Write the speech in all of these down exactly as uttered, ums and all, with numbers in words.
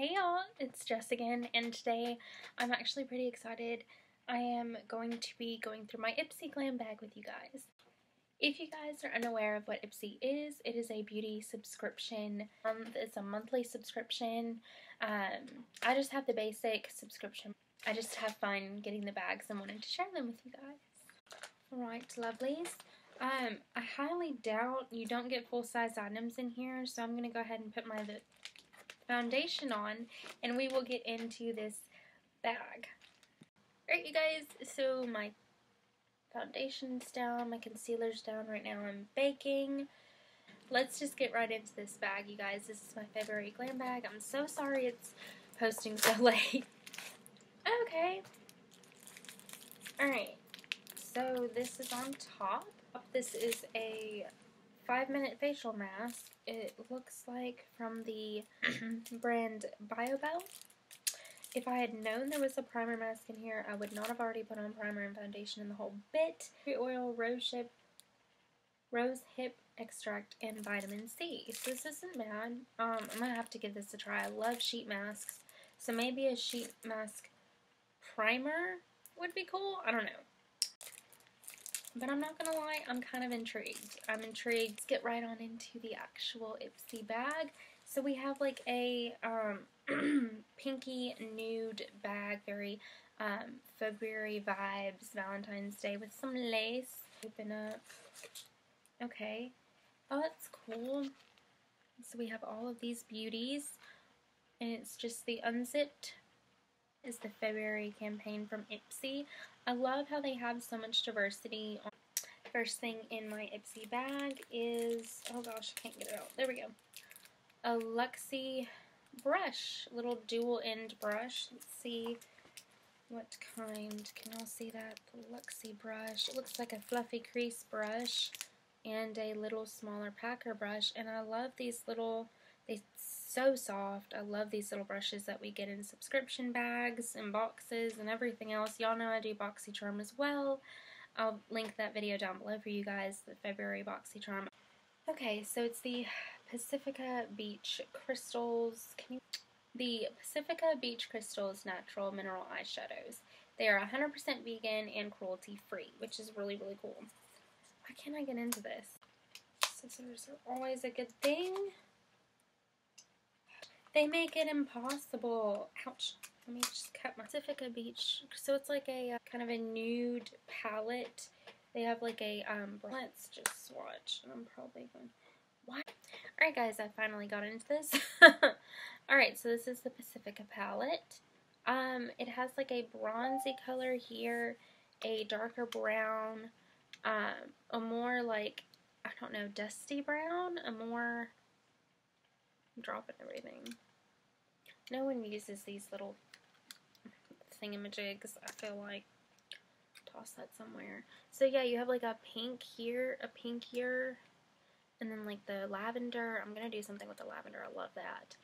Hey y'all, it's Jess again, and today I'm actually pretty excited. I am going to be going through my Ipsy glam bag with you guys. If you guys are unaware of what Ipsy is, it is a beauty subscription. Um, it's a monthly subscription. Um, I just have the basic subscription. I just have fun getting the bags and wanted to share them with you guys. Alright, lovelies. Um, I highly doubt you don't get full-size items in here, so I'm going to go ahead and put my the foundation on, and we will get into this bag. Alright, you guys, so my foundation's down, my concealer's down. Right now I'm baking. Let's just get right into this bag, you guys. This is my February glam bag. I'm so sorry it's posting so late. Okay. Alright, so this is on top. This is a five minute facial mask. It looks like from the brand Biobelle. If I had known there was a primer mask in here, I would not have already put on primer and foundation in the whole bit. Tree oil, rose hip, rose hip extract, and vitamin C. So this isn't bad. Um, I'm going to have to give this a try. I love sheet masks. So maybe a sheet mask primer would be cool. I don't know. But I'm not going to lie, I'm kind of intrigued. I'm intrigued. Let's get right on into the actual Ipsy bag. So we have like a um, pinky nude bag, very um, February vibes, Valentine's Day, with some lace. Open up. Okay. Oh, that's cool. So we have all of these beauties. And it's just the unzipped is the February campaign from Ipsy. I love how they have so much diversity. First thing in my Ipsy bag is, oh gosh, I can't get it out. There we go. A Luxie brush, little dual end brush. Let's see what kind. Can y'all see that? The Luxie brush. It looks like a fluffy crease brush and a little smaller packer brush. And I love these little, they so soft. I love these little brushes that we get in subscription bags and boxes and everything else. Y'all know I do BoxyCharm as well. I'll link that video down below for you guys, the February BoxyCharm. Okay, so it's the Pacifica Beach Crystals. Can you... The Pacifica Beach Crystals Natural Mineral Eyeshadows. They are one hundred percent vegan and cruelty-free, which is really, really cool. Why can't I get into this? Scissors are always a good thing. They make it impossible. Ouch. Let me just cut my Pacifica Beach. So it's like a uh, kind of a nude palette. They have like a, um, let's just swatch. I'm probably going, what? Alright guys, I finally got into this. Alright, so this is the Pacifica palette. Um, it has like a bronzy color here, a darker brown, um, a more like, I don't know, dusty brown, a more... dropping everything. No one uses these little thingamajigs. I feel like toss that somewhere. So yeah, you have like a pink here, a pink here, and then like the lavender. I'm gonna do something with the lavender. I love that.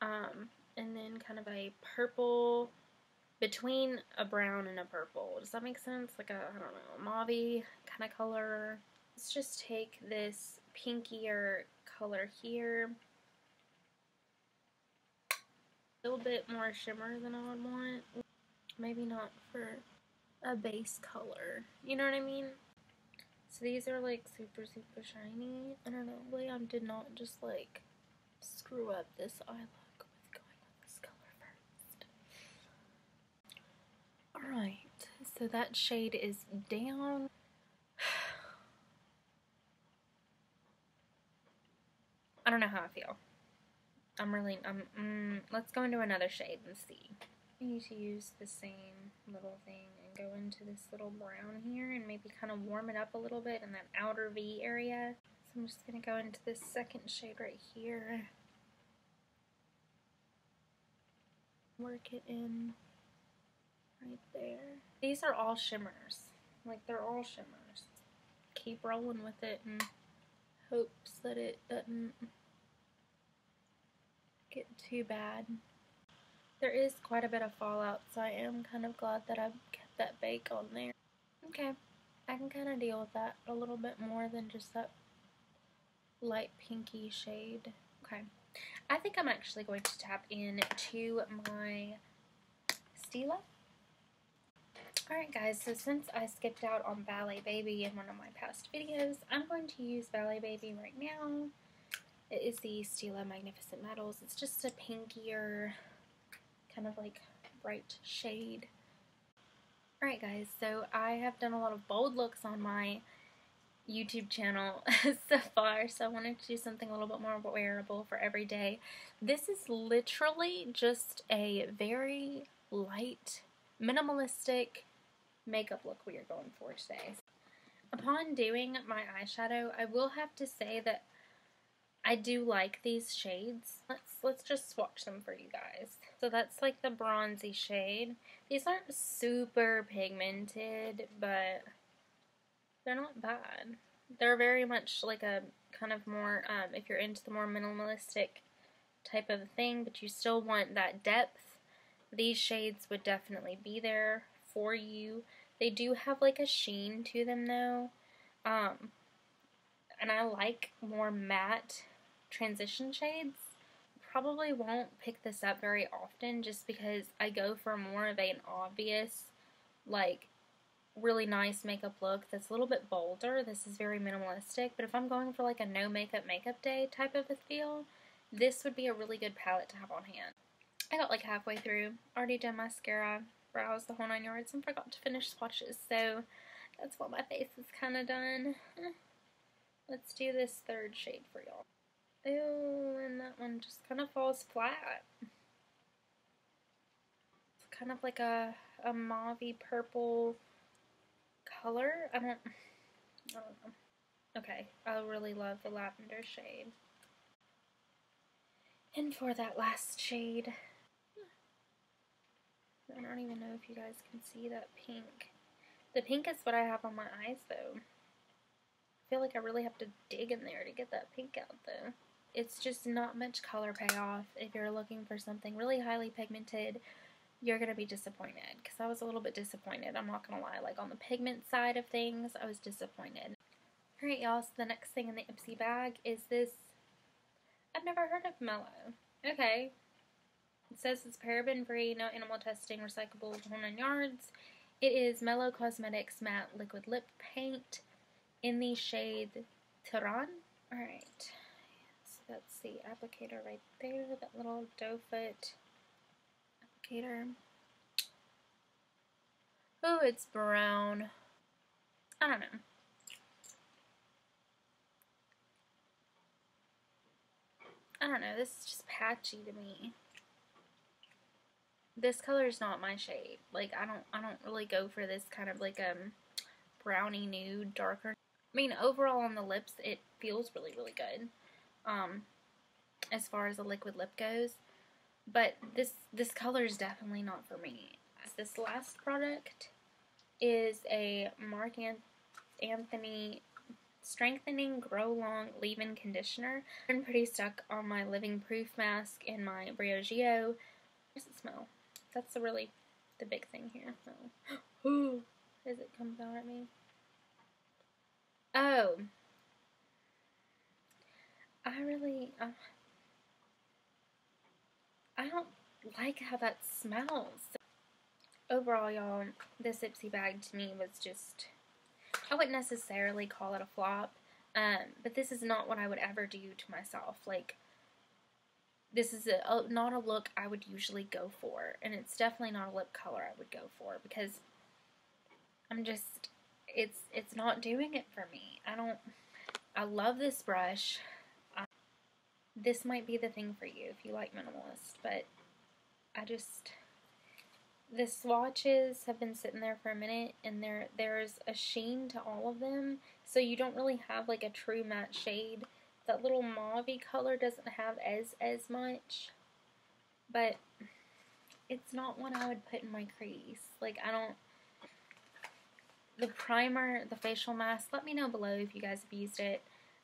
Um, and then kind of a purple between a brown and a purple. Does that make sense? Like a, I don't know, a mauve kind of color. Let's just take this pinkier color here. A little bit more shimmer than I would want. Maybe not for a base color. You know what I mean? So these are like super, super shiny. I don't know. Leon did not just like screw up this eye look with going with this color first. Alright. So that shade is down. I don't know how I feel. I'm really, um, mm, let's go into another shade and see. I need to use the same little thing and go into this little brown here and maybe kind of warm it up a little bit in that outer V area. So I'm just going to go into this second shade right here. Work it in right there. These are all shimmers. Like, they're all shimmers. Keep rolling with it in hopes that it doesn't... get too bad. There is quite a bit of fallout, so I am kind of glad that I've kept that bake on there. Okay, I can kind of deal with that a little bit more than just that light pinky shade. Okay, I think I'm actually going to tap into my Stila. Alright guys, so since I skipped out on Ballet Baby in one of my past videos, I'm going to use Ballet Baby right now. It is the Stila Magnificent Metals. It's just a pinkier, kind of like bright shade. Alright guys, so I have done a lot of bold looks on my YouTube channel so far, so I wanted to do something a little bit more wearable for every day. This is literally just a very light, minimalistic makeup look we are going for today. Upon doing my eyeshadow, I will have to say that I do like these shades. Let's let's just swatch them for you guys. So that's like the bronzy shade. These aren't super pigmented, but they're not bad. They're very much like a kind of more, um, if you're into the more minimalistic type of thing, but you still want that depth, these shades would definitely be there for you. They do have like a sheen to them though. Um, and I like more matte transition shades. Probably won't pick this up very often just because I go for more of an obvious, like, really nice makeup look that's a little bit bolder. This is very minimalistic, but if I'm going for like a no makeup makeup day type of a feel, this would be a really good palette to have on hand. I got like halfway through, already done mascara, brows, the whole nine yards, and forgot to finish swatches, so that's what my face is kind of done. Let's do this third shade for y'all. Ew, and that one just kind of falls flat. It's kind of like a, a mauve-y purple color. I don't, I don't know. Okay, I really love the lavender shade. And for that last shade, I don't even know if you guys can see that pink. The pink is what I have on my eyes though. I feel like I really have to dig in there to get that pink out though. It's just not much color payoff. If you're looking for something really highly pigmented, you're going to be disappointed, because I was a little bit disappointed. I'm not going to lie, like on the pigment side of things, I was disappointed. Alright y'all, so the next thing in the Ipsy bag is this. I've never heard of Mellow. Okay. It says it's paraben free, no animal testing, recyclable, whole nine yards. It is Mellow Cosmetics Matte Liquid Lip Paint in the shade Tehran. Alright. So that's the applicator right there, that little doe foot applicator. Oh, it's brown. I don't know. I don't know, this is just patchy to me. This color is not my shade. Like I don't I don't really go for this kind of like um brownie nude, darker. I mean overall on the lips it feels really, really good. Um as far as a liquid lip goes. But this this color is definitely not for me. This last product is a Marc Anthony Strengthening Grow Long Leave-In Conditioner. I'm pretty stuck on my Living Proof mask and my Briogeo. Does it smell? That's the really the big thing here. Ooh, as it comes out at me. Oh, I really, uh, I don't like how that smells. Overall, y'all, this Ipsy bag to me was just. I wouldn't necessarily call it a flop, um, but this is not what I would ever do to myself. Like, this is a, a, not a look I would usually go for, and it's definitely not a lip color I would go for, because I'm just, it's, it's not doing it for me. I don't, I love this brush. I, this might be the thing for you if you like minimalist, but I just... The swatches have been sitting there for a minute, and there there's a sheen to all of them, so you don't really have like a true matte shade. That little mauve color doesn't have as as much, but it's not one I would put in my crease. Like I don't. The primer, the facial mask. Let me know below if you guys have used it.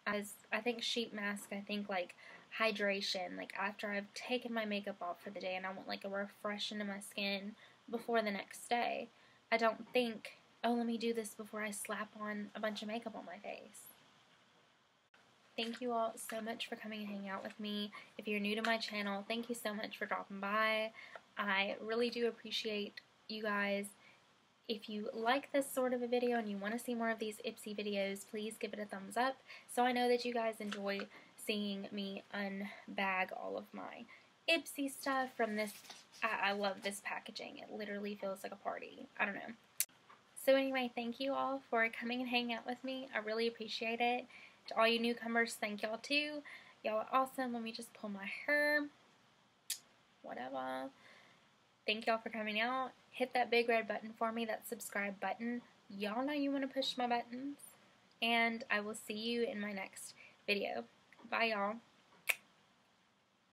As I think sheet mask. I think like. Hydration, like after I've taken my makeup off for the day and I want like a refresh into my skin before the next day. I don't think, oh, let me do this before I slap on a bunch of makeup on my face. Thank you all so much for coming and hanging out with me. If you're new to my channel, thank you so much for dropping by. I really do appreciate you guys. If you like this sort of a video and you want to see more of these Ipsy videos, please give it a thumbs up so I know that you guys enjoy seeing me unbag all of my Ipsy stuff from this. I, I love this packaging. It literally feels like a party. I don't know. So anyway, thank you all for coming and hanging out with me. I really appreciate it. To all you newcomers, thank y'all too. Y'all are awesome. Let me just pull my hair. Whatever. Thank y'all for coming out. Hit that big red button for me, that subscribe button. Y'all know you want to push my buttons. And I will see you in my next video. Bye, y'all.